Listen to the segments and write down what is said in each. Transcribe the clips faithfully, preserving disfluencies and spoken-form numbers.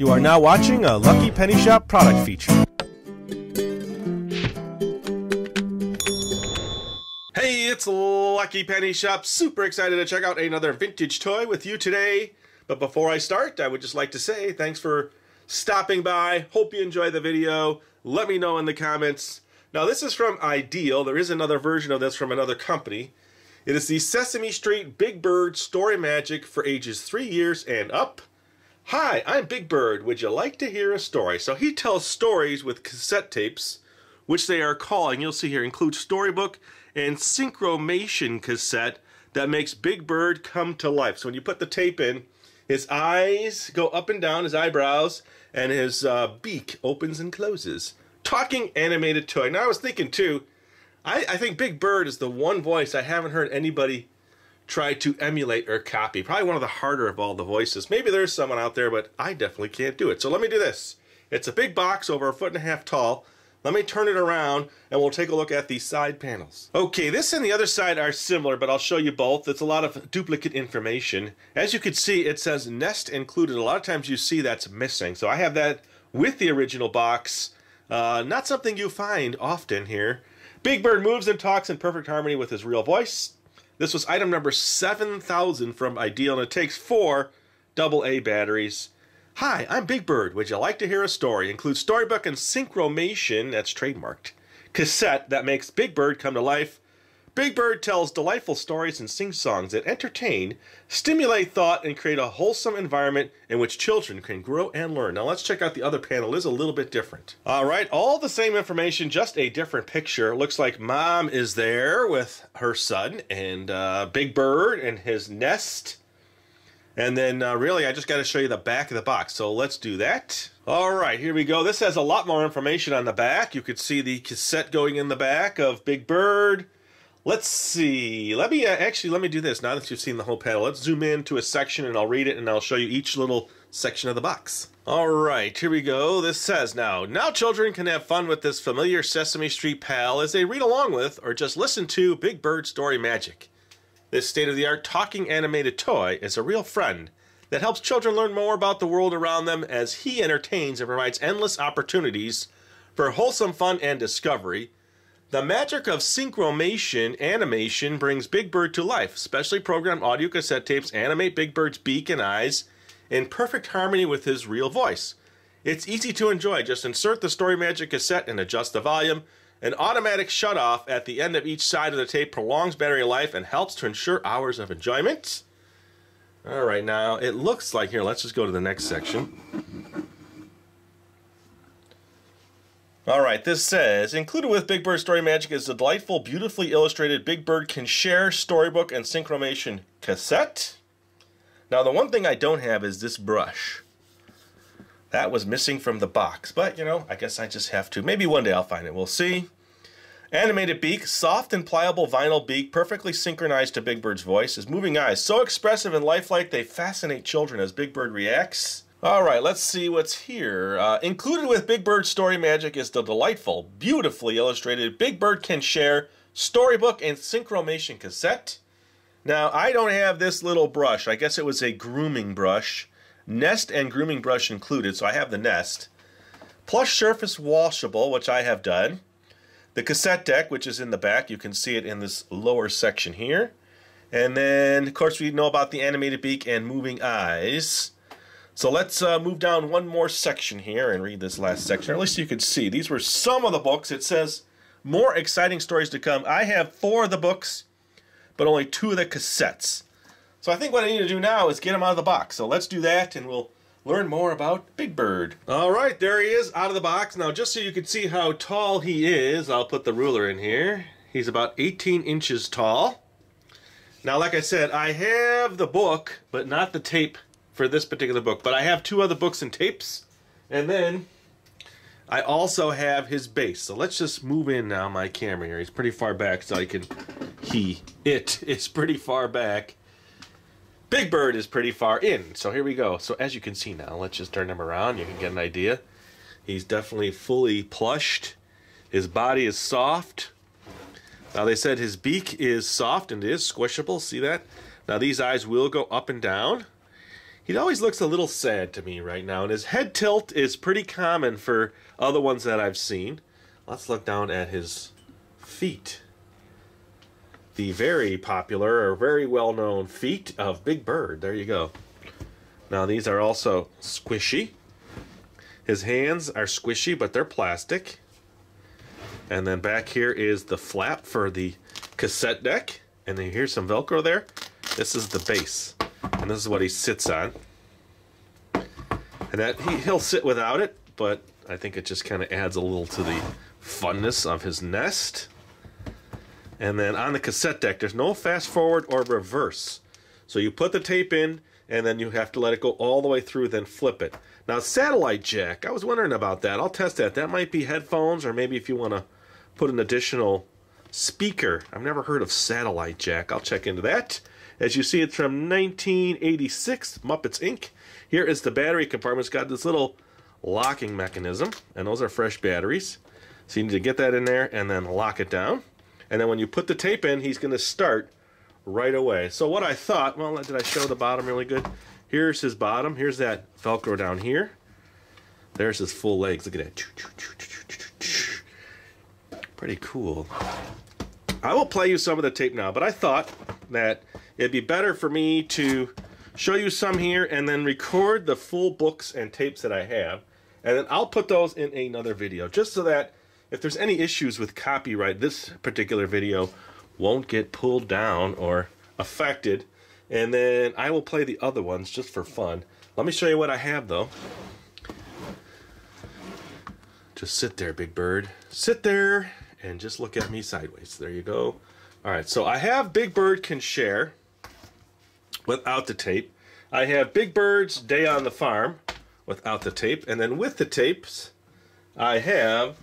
You are now watching a Lucky Penny Shop product feature. Hey, it's Lucky Penny Shop. Super excited to check out another vintage toy with you today. But before I start, I would just like to say thanks for stopping by. Hope you enjoy the video. Let me know in the comments. Now, this is from Ideal. There is another version of this from another company. It is the Sesame Street Big Bird Story Magic for ages three years and up. Hi, I'm Big Bird. Would you like to hear a story? So he tells stories with cassette tapes, which they are calling, you'll see here, include storybook and synchromation cassette that makes Big Bird come to life. So when you put the tape in, his eyes go up and down, his eyebrows, and his uh, beak opens and closes. Talking animated toy. Now I was thinking too, I, I think Big Bird is the one voice I haven't heard anybody try to emulate or copy. Probably one of the harder of all the voices. Maybe there's someone out there, but I definitely can't do it. So let me do this. It's a big box over a foot and a half tall. Let me turn it around and we'll take a look at the side panels. Okay, this and the other side are similar, but I'll show you both. It's a lot of duplicate information. As you can see, it says nest included. A lot of times you see that's missing. So I have that with the original box. Uh, not something you find often here. Big Bird moves and talks in perfect harmony with his real voice. This was item number seven thousand from Ideal, and it takes four double A batteries. Hi, I'm Big Bird. Would you like to hear a story? Includes storybook and synchromation, that's trademarked, cassette that makes Big Bird come to life. Big Bird tells delightful stories and sings songs that entertain, stimulate thought, and create a wholesome environment in which children can grow and learn. Now let's check out the other panel. It's a little bit different. All right, all the same information, just a different picture. It looks like Mom is there with her son and uh, Big Bird and his nest. And then uh, really, I just got to show you the back of the box. So let's do that. All right, here we go. This has a lot more information on the back. You could see the cassette going in the back of Big Bird. Let's see. Let me uh, actually let me do this now that you've seen the whole panel. Let's zoom in to a section and I'll read it and I'll show you each little section of the box. All right, here we go. This says now, now children can have fun with this familiar Sesame Street pal as they read along with or just listen to Big Bird Story Magic. This state-of-the-art talking animated toy is a real friend that helps children learn more about the world around them as he entertains and provides endless opportunities for wholesome fun and discovery. The magic of synchromation animation brings Big Bird to life. Specially programmed audio cassette tapes animate Big Bird's beak and eyes in perfect harmony with his real voice. It's easy to enjoy. Just insert the Story Magic cassette and adjust the volume. An automatic shut-off at the end of each side of the tape prolongs battery life and helps to ensure hours of enjoyment. All right, now it looks like here, let's just go to the next section. All right, this says, included with Big Bird Story Magic is the delightful, beautifully illustrated Big Bird Can Share Storybook and Synchromation cassette. Now, the one thing I don't have is this brush. That was missing from the box, but, you know, I guess I just have to. Maybe one day I'll find it. We'll see. Animated beak, soft and pliable vinyl beak, perfectly synchronized to Big Bird's voice. His moving eyes, so expressive and lifelike, they fascinate children as Big Bird reacts. All right, let's see what's here. Uh, included with Big Bird Story Magic is the delightful, beautifully illustrated Big Bird Can Share Storybook and Synchromation cassette. Now, I don't have this little brush. I guess it was a grooming brush. Nest and grooming brush included, so I have the nest. Plush surface washable, which I have done. The cassette deck, which is in the back. You can see it in this lower section here. And then, of course, we know about the animated beak and moving eyes. So let's uh, move down one more section here and read this last section. Or at least you can see. These were some of the books. It says, more exciting stories to come. I have four of the books, but only two of the cassettes. So I think what I need to do now is get him out of the box. So let's do that and we'll learn more about Big Bird. All right, there he is out of the box. Now just so you can see how tall he is, I'll put the ruler in here. He's about eighteen inches tall. Now like I said, I have the book, but not the tape for this particular book. But I have two other books and tapes. And then I also have his base. So let's just move in now my camera here. He's pretty far back so I can... He, it is pretty far back. Big Bird is pretty far in, so here we go. So as you can see now, let's just turn him around. You can get an idea. He's definitely fully plushed. His body is soft. Now they said his beak is soft and is squishable. See that? Now these eyes will go up and down. He always looks a little sad to me right now, and his head tilt is pretty common for other ones that I've seen. Let's look down at his feet. The very popular or very well-known feet of Big Bird. There you go. Now these are also squishy. His hands are squishy, but they're plastic. And then back here is the flap for the cassette deck. And then here's some Velcro there. This is the base. And this is what he sits on. And that he, he'll sit without it, but I think it just kind of adds a little to the funness of his nest. And then on the cassette deck, there's no fast forward or reverse. So you put the tape in, and then you have to let it go all the way through, then flip it. Now, satellite jack, I was wondering about that. I'll test that. That might be headphones, or maybe if you want to put an additional speaker. I've never heard of satellite jack. I'll check into that. As you see, it's from nineteen eighty-six, Muppets Incorporated. Here is the battery compartment. It's got this little locking mechanism, and those are fresh batteries. So you need to get that in there and then lock it down. And then when you put the tape in, he's going to start right away. So what I thought, well, did I show the bottom really good? Here's his bottom. Here's that Velcro down here. There's his full legs. Look at that. Pretty cool. I will play you some of the tape now, but I thought that it'd be better for me to show you some here and then record the full books and tapes that I have, and then I'll put those in another video, just so that if there's any issues with copyright, this particular video won't get pulled down or affected, and then I will play the other ones just for fun. Let me show you what I have, though. Just sit there, Big Bird. Sit there and just look at me sideways. There you go. All right, so I have Big Bird Can Share without the tape. I have Big Bird's Day on the Farm without the tape. And then with the tapes, I have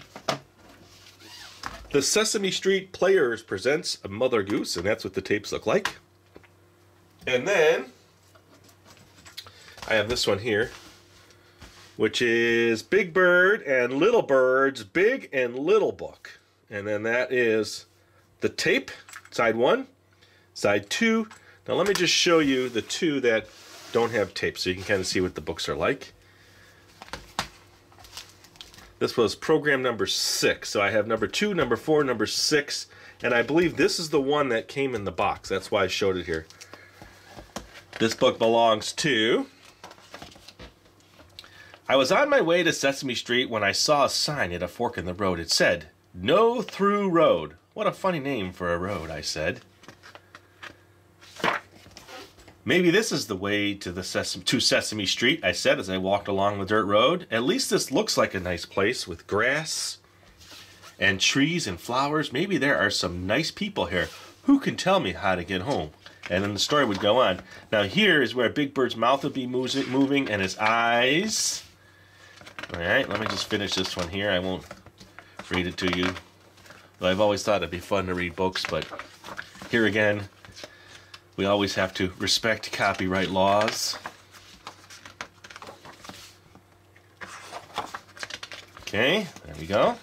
the Sesame Street Players Presents Mother Goose, and that's what the tapes look like. And then I have this one here, which is Big Bird and Little Bird's Big and Little Book. And then that is the tape, side one, side two. Now let me just show you the two that don't have tape so you can kind of see what the books are like. This was program number six. So I have number two, number four, number six. And I believe this is the one that came in the box. That's why I showed it here. This book belongs to... I was on my way to Sesame Street when I saw a sign at a fork in the road. It said, "No Through Road." What a funny name for a road, I said. Maybe this is the way to the Sesame, to Sesame Street, I said as I walked along the dirt road. At least this looks like a nice place with grass and trees and flowers. Maybe there are some nice people here. Who can tell me how to get home? And then the story would go on. Now here is where Big Bird's mouth would be moving and his eyes. All right, let me just finish this one here. I won't read it to you. I've always thought it'd be fun to read books, but here again, we always have to respect copyright laws. Okay, there we go.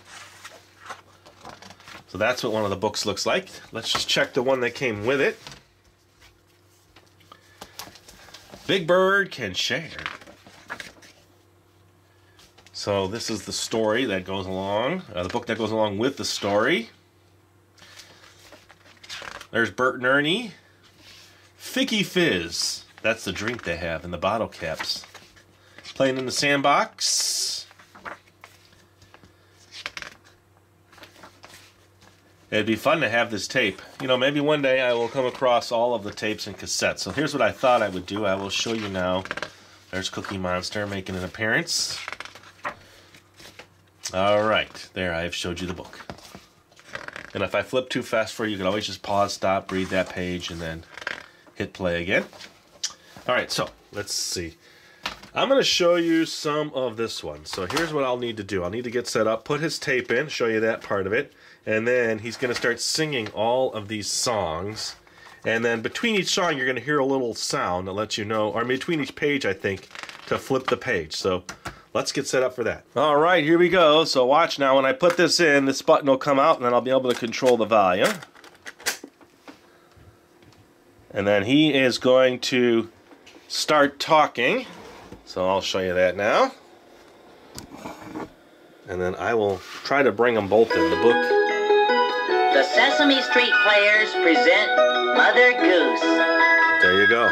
So that's what one of the books looks like. Let's just check the one that came with it. Big Bird Can Share. So this is the story that goes along, uh, the book that goes along with the story. There's Bert and Ernie. Ficky Fizz, that's the drink they have in the bottle caps. Playing in the sandbox. It'd be fun to have this tape. You know, maybe one day I will come across all of the tapes and cassettes. So here's what I thought I would do. I will show you now. There's Cookie Monster making an appearance. All right, there, I have showed you the book. And if I flip too fast for you, you can always just pause, stop, read that page, and then hit play again. All right, so let's see. I'm going to show you some of this one. So here's what I'll need to do. I'll need to get set up, put his tape in, show you that part of it, and then he's going to start singing all of these songs. And then between each song, you're going to hear a little sound that lets you know, or between each page, I think, to flip the page. So let's get set up for that. All right, here we go. So watch now. When I put this in, this button will come out, and then I'll be able to control the volume. And then he is going to start talking. So I'll show you that now. And then I will try to bring them both in the book. The Sesame Street Players present Mother Goose. There you go.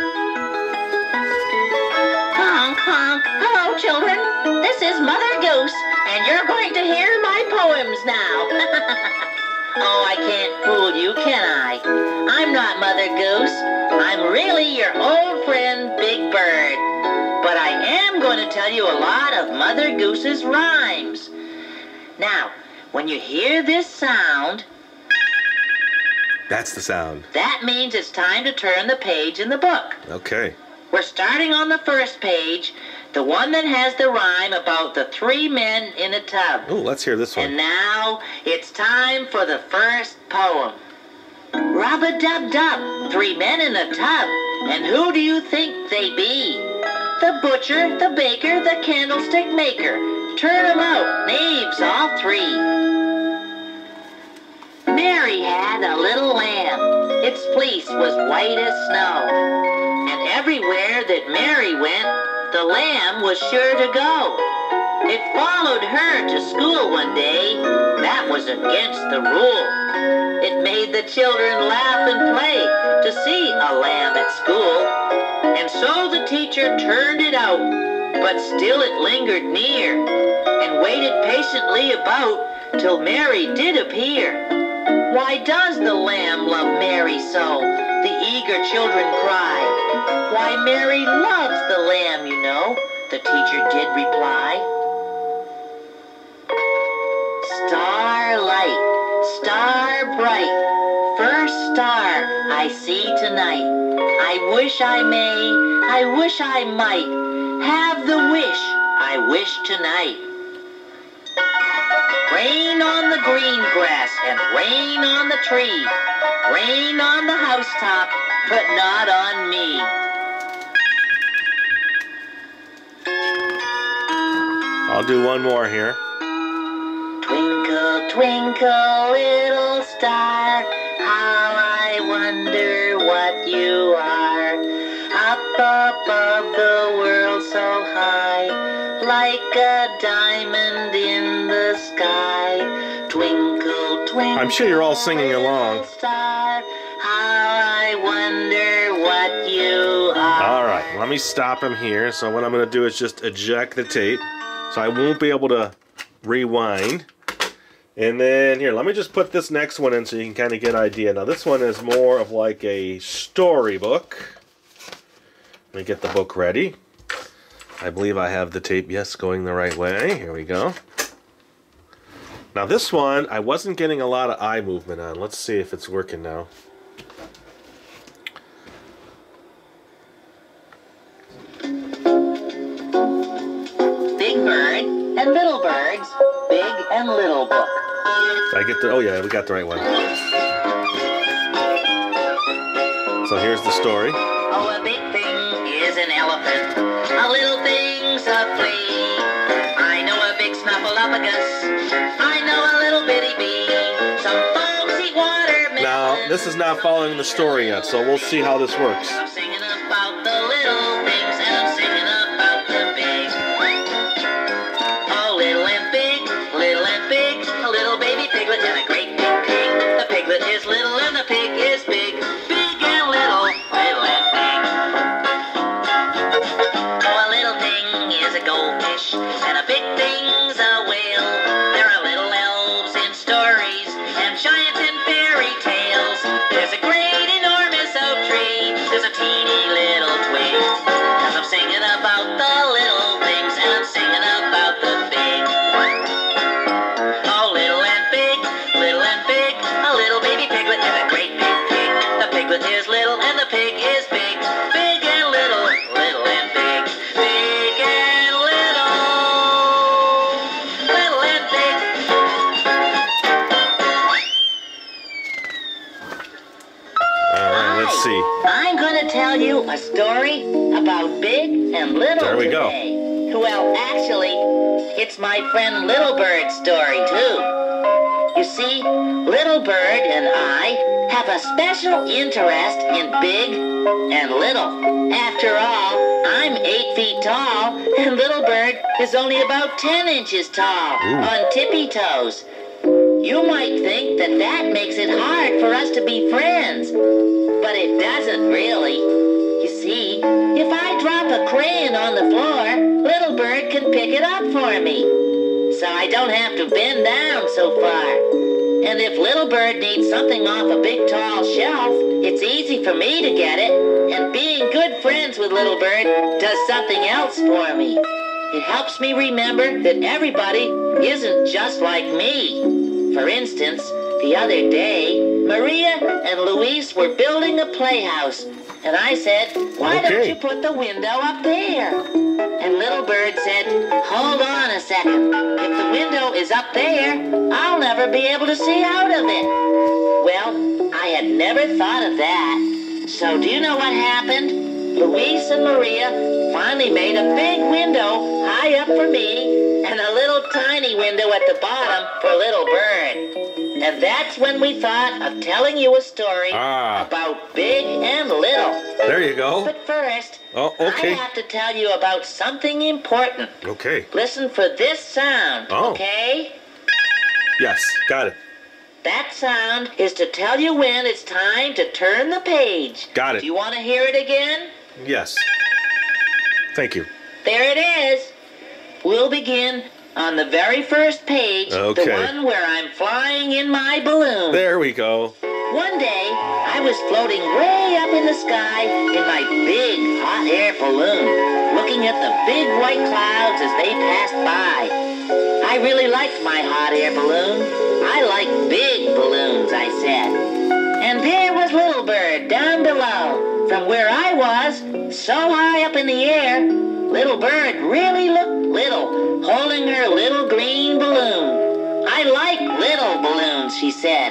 Honk, honk. Hello, children. This is Mother Goose, and you're going to hear my poems now. Oh, I can't fool you, can I? I'm not Mother Goose. I'm really your old friend, Big Bird. But I am going to tell you a lot of Mother Goose's rhymes. Now, when you hear this sound... That's the sound. That means it's time to turn the page in the book. Okay. We're starting on the first page, the one that has the rhyme about the three men in a tub. Ooh, let's hear this one. And now it's time for the first poem. Rub-a-dub-dub, three men in a tub. And who do you think they be? The butcher, the baker, the candlestick maker. Turn 'em out, knaves all three. Mary had a little lamb. Its fleece was white as snow. And everywhere that Mary went, the lamb was sure to go. It followed her to school one day. That was against the rule. It made the children laugh and play to see a lamb at school. And so the teacher turned it out, but still it lingered near and waited patiently about till Mary did appear. Why does the lamb love Mary so? The eager children cry. Why, Mary loves the lamb, you know, the teacher did reply. Starlight, star bright, first star I see tonight. I wish I may, I wish I might, have the wish I wish tonight. Rain on the green grass and rain on the tree, rain on the housetop, but not on me. I'll do one more here. Twinkle, twinkle, little star, how I wonder what you are. Up above the world so high, like a diamond in the sky. Twinkle, twinkle, I'm sure you're all singing along. Little star, how I wonder what you are. All right, let me stop him here. So what I'm going to do is just eject the tape. So I won't be able to rewind. And then here, let me just put this next one in so you can kind of get an idea. Now this one is more of like a storybook. Let me get the book ready. I believe I have the tape, yes, going the right way. Here we go. Now this one, I wasn't getting a lot of eye movement on. Let's see if it's working now. And Little Bird's Big and Little Book. I get the, oh yeah, we got the right one. So here's the story. Oh, a big thing is an elephant. A little thing's a flea. I know a big snuffleupagus. I know a little bitty bee. Some folks eat watermelon. Now, this is not following the story yet, so we'll see how this works. I'm singing about the little things and I'm singing about the big. A story about Big and Little There we today. Go. Well, actually, it's my friend Little Bird's story, too. You see, Little Bird and I have a special interest in big and little. After all, I'm eight feet tall, and Little Bird is only about ten inches tall, Ooh. on tippy toes. You might think that that makes it hard for us to be friends, but it doesn't really. You see, if I drop a crayon on the floor, Little Bird can pick it up for me, so I don't have to bend down so far. And if Little Bird needs something off a big tall shelf, it's easy for me to get it, and being good friends with Little Bird does something else for me. It helps me remember that everybody isn't just like me. For instance, the other day, Maria and Luis were building a playhouse, and I said, why okay. don't you put the window up there? And Little Bird said, hold on a second. If the window is up there, I'll never be able to see out of it. Well, I had never thought of that. So do you know what happened? Luis and Maria finally made a big window high up for me, and a little tiny window at the bottom for Little Bird. And that's when we thought of telling you a story ah. about big and little. There you go. But first, oh, okay. I have to tell you about something important. Okay. Listen for this sound, oh. okay? Yes, got it. That sound is to tell you when it's time to turn the page. Got it. Do you want to hear it again? Yes. Thank you. There it is. We'll begin on the very first page, okay. the one where I'm flying in my balloon. There we go. One day, I was floating way up in the sky in my big hot air balloon, looking at the big white clouds as they passed by. I really liked my hot air balloon. I like big balloons, I said. And there was Little Bird down below. From where I was, so high up in the air, Little Bird really looked little, holding her little green balloon. I like little balloons, she said.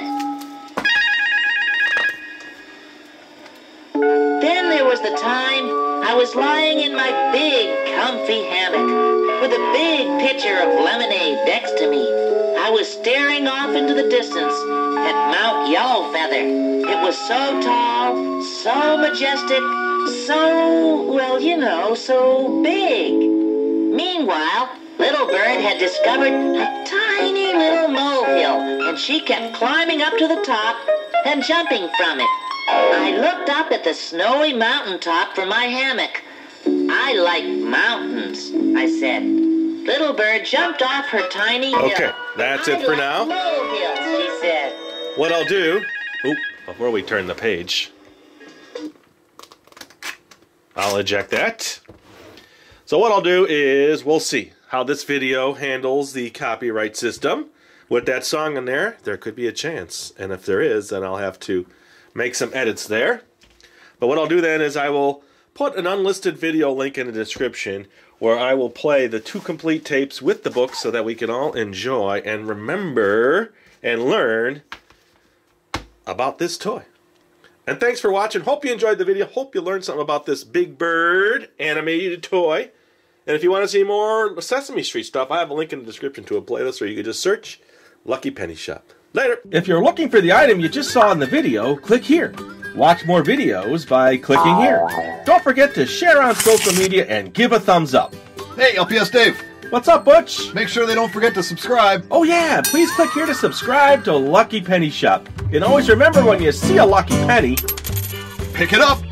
Then there was the time I was lying in my big, comfy hammock with a big pitcher of lemonade next to me. I was staring off into the distance at Mount Yellowfeather. It was so tall, so majestic, so, well, you know, so big. Meanwhile, Little Bird had discovered a tiny little molehill, and she kept climbing up to the top and jumping from it. I looked up at the snowy mountaintop from my hammock. I like mountains, I said. Little Bird jumped off her tiny hill. Okay, that's it for now. Molehills, she said. What I'll do, oop, before we turn the page, I'll eject that. So what I'll do is we'll see how this video handles the copyright system. With that song in there, there could be a chance. And if there is, then I'll have to make some edits there. But what I'll do then is I will put an unlisted video link in the description where I will play the two complete tapes with the book so that we can all enjoy and remember and learn about this toy. And thanks for watching. Hope you enjoyed the video. Hope you learned something about this Big Bird animated toy. And if you want to see more Sesame Street stuff, I have a link in the description to a playlist, or you can just search Lucky Penny Shop. Later! If you're looking for the item you just saw in the video, click here. Watch more videos by clicking here. Don't forget to share on social media and give a thumbs up. Hey, L P S Dave! What's up, Butch? Make sure they don't forget to subscribe. Oh yeah, please click here to subscribe to Lucky Penny Shop. And always remember, when you see a lucky penny, pick it up.